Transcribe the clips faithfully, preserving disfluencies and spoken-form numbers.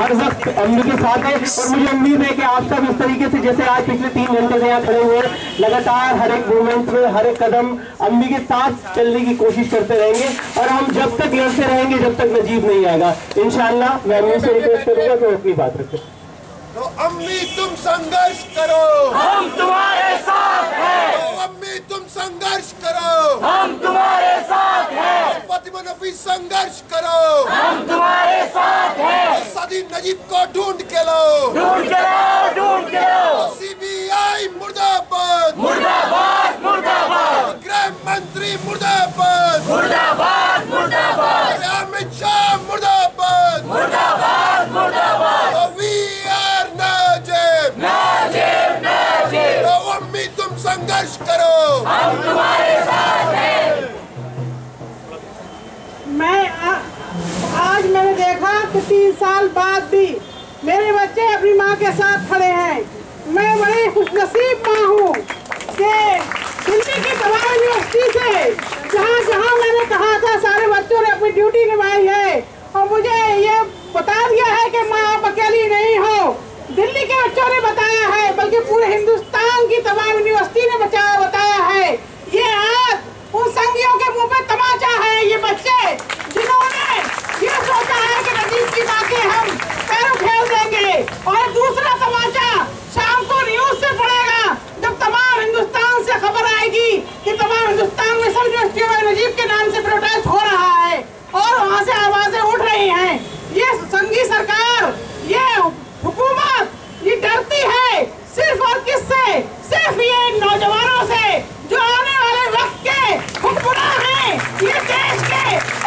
हर वक्त के साथ है और मुझे उम्मीद है कि आप सब इस तरीके से जैसे आज पिछले तीन घंटे से यहाँ खड़े हुए लगातार हर एक मूवमेंट में हर एक कदम अम्बी के साथ चलने की कोशिश करते रहेंगे और हम जब तक लड़ते रहेंगे जब तक नजीब नहीं आएगा इंशाल्लाह। मैं अम्मी से रिक्वेस्ट करूंगा तो अपनी बात रखें। तो अम्मी तुम संघर्ष करो, हम तुम्हारे साथ हैं। तो अम्मी तुम संघर्ष करो, हम तुम्हारे साथ हैं। संघर्ष करो, हम तुम्हारे साथ हैं। सदी नजीब को ढूंढ के लो, ढूंढ के लो, ढूंढ के लो। सीबीआई मुर्दाबाद, मुर्दाबाद, मुर्दाबाद। गृह मंत्री मुर्दाबाद, मुर्दाबाद, मुर्दाबाद। अमित शाह मुर्दाबाद, मुर्दाबाद, मुर्दाबाद। We are Najeeb, Najeeb, Najeeb. तो अम्मी तुम संघर्ष करो, हम तुम्हारे साथ हैं। मैं आ, आज मैंने देखा कि तीन साल बाद भी मेरे बच्चे अपनी माँ के साथ खड़े हैं। मैं बड़ी खुशनसीब माँ हूँ कि दिल्ली की तमाम यूनिवर्सिटी से जहाँ जहाँ मैंने कहा था सारे बच्चों ने अपनी ड्यूटी निभाई है और मुझे ये बता दिया है कि माँ आप अकेली नहीं हो। दिल्ली के बच्चों ने बताया है बल्कि पूरे हिंदुस्तान की तमाम यूनिवर्सिटी ने बचाया बताया है। ये आज उन संघियों के मुंह पे तमाचा है, ये बच्चे जिन्होंने ये सोचा है कि नजीब की बातें हम पैरों खेल देंगे। और दूसरा तमाचा शाम को न्यूज से पड़ेगा जब तमाम हिंदुस्तान से खबर आएगी कि तमाम हिंदुस्तान में सब यूनिवर्सिटियों में नजीब के नाम से प्रोटेस्ट हो रहा है और वहाँ से आवाजें उठ रही हैं। ये संघी सरकार, ये हुकूमत, ये डरती है सिर्फ और किससे? सिर्फ ये नौजवानों से जो आने वाले वक्त के खुदबुरा हैं। ये देश के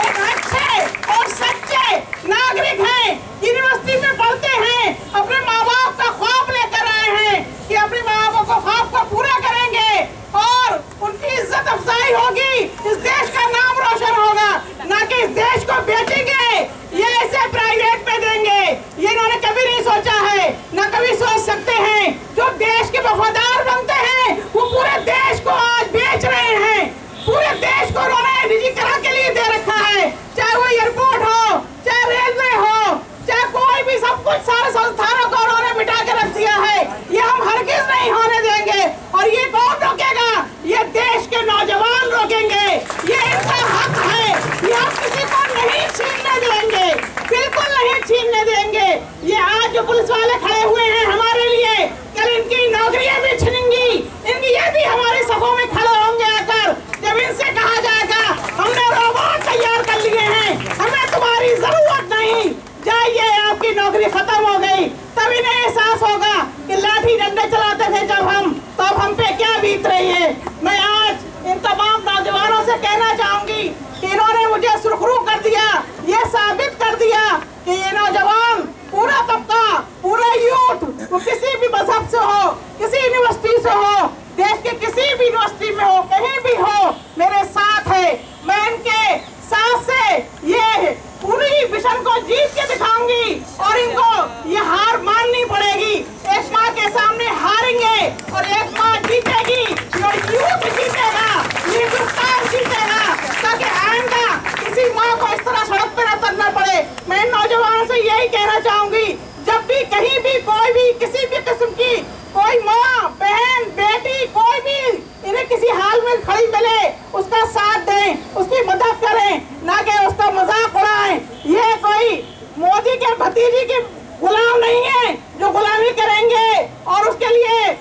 एक अच्छे और सच्चे नागरिक हैं, यूनिवर्सिटी में पढ़ते हैं, अपने माँ बाप का ख्वाब लेकर आए हैं कि अपने माँ बाप को ख्वाब को पूरा करेंगे और उनकी इज्जत अफजाई होगी, इस देश का नाम रोशन होगा, ना कि इस देश को बेचेंगे ये इसे प्राइवेट में देंगे। ये इन्होंने कभी नहीं सोचा है, ना कभी सोच सकते हैं। जो देश के वफादार बनते हैं वो पूरे देश को आज बेच रहे हैं, पूरे देश को उन्होंने निजीकरण के लिए दे रखा है। चाहे वो एयरपोर्ट हो, चाहे रेलवे हो, चाहे कोई भी, सब कुछ सारे संस्थानों को उन्होंने मिटा के रख दिया है। ये हम हरगिज नहीं होने देंगे और ये कौन रोकेगा? ये देश के नौजवान रोकेंगे, ये इनका हक है, ये हम किसी को नहीं छीनने देंगे, बिल्कुल नहीं छीनने देंगे। ये आज जो पुलिस वाले खड़े हुए हैं हमारे लिए, कल इनकी नौकरियां भी छिनेंगी, इनकी ये भी हमारे सफों में खड़े होंगे आकर जब इनसे कहा जाएगा हमने रोबोट तैयार कर लिए हैं, हमें तुम्हारी जरूरत नहीं, जाइए आपकी नौकरी खत्म हो गई। तब इन्हें एहसास होगा कि लाठी डंडे चलाते थे जब हम, तब हम पे क्या बीत रही है। मैं आज इन तमाम नौजवानों से कहना चाहूंगी कि इन्होंने मुझे सुरखरू कर दिया, ये साबित कर दिया कि ये नौजवान पूरा तबका, पूरा यूथ, वो किसी भी मजहब से हो, किसी यूनिवर्सिटी से हो, देश के किसी भी यूनिवर्सिटी में हो, कहीं भी हो, मेरे साथ है। मैं इनके साथ से ये पूरी मिशन को जीत के दिखाऊंगी और इनको ये हार माननी पड़ेगी। एक माँ के सामने हारेंगे और एक माँ जीतेगी, और यूथ जीतेगा, हिंदुस्तान जीतेगा, ताकि आइंदा किसी माँ को इस तरह सड़क पर न उतरना पड़े। मैं नौजवानों से यही कहना चाहूंगी, जब भी कहीं भी कोई भी किसी भी किस्म की कोई माँ, बहन, बेटी, कोई भी इन्हें किसी हाल में खड़ी मिले, उसका साथ दें, उसकी मदद करें, ना कि उसका मजाक उड़ाएं। ये कोई मोदी के भतीजी के गुलाम नहीं है जो गुलामी करेंगे और उसके लिए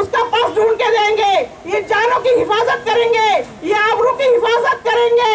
उसका पर्स ढूंढ के देंगे। ये जानों की हिफाजत करेंगे, ये आबरू की हिफाजत करेंगे,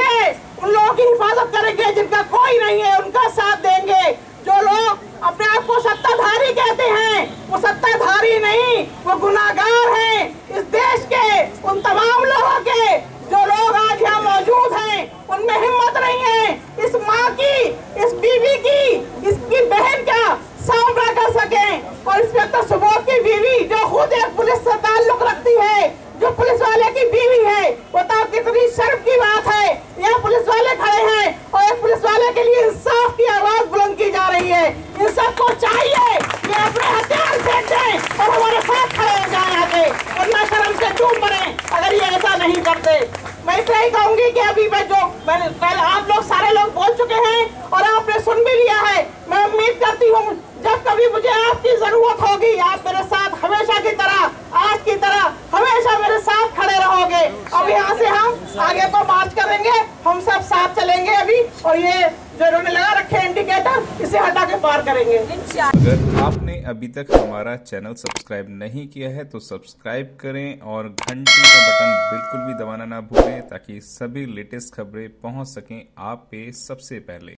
ये उन लोगों की हिफाजत करेंगे जिनका कोई नहीं है, उनका साथ देंगे। जो लोग अपने आप को सत्ताधारी कहते हैं वो सत्ताधारी नहीं, वो गुनाहगार हैं। इस देश के उन तमाम लोगों के जो लोग आज यहाँ मौजूद हैं उनमें हिम्मत नहीं है इस माँ की, इस बीवी की, इसकी बहन का सामना कर सकें। और इस वक्त सुबोध की बीवी जो खुद एक पुलिस से ताल्लुक रखती है, जो पुलिस वाले की बीवी है, बताओ कितनी शर्म की बात है। यहाँ पुलिस वाले खड़े हैं और एक पुलिस वाले के लिए इंसाफ की आवाज बुलंद की जा रही है। इन सबको चाहिए कि अपने हथियार फेंक दें और हमारे साथ खड़े हो जाए आगे, वरना शर्म से डूब मरे अगर ये ऐसा नहीं करते। मैं इतना ही कहूंगी कि अभी मैं जो मैं, आप लोग सारे लोग बोल चुके हैं और आपने सुन भी लिया है। मैं और ये जो इन्होंने लगा रखे हैं इंडिकेटर, इसे हटा के पार करेंगे। अगर आपने अभी तक हमारा चैनल सब्सक्राइब नहीं किया है तो सब्सक्राइब करें और घंटी का बटन बिल्कुल भी दबाना ना भूलें ताकि सभी लेटेस्ट खबरें पहुंच सकें आप पे सबसे पहले।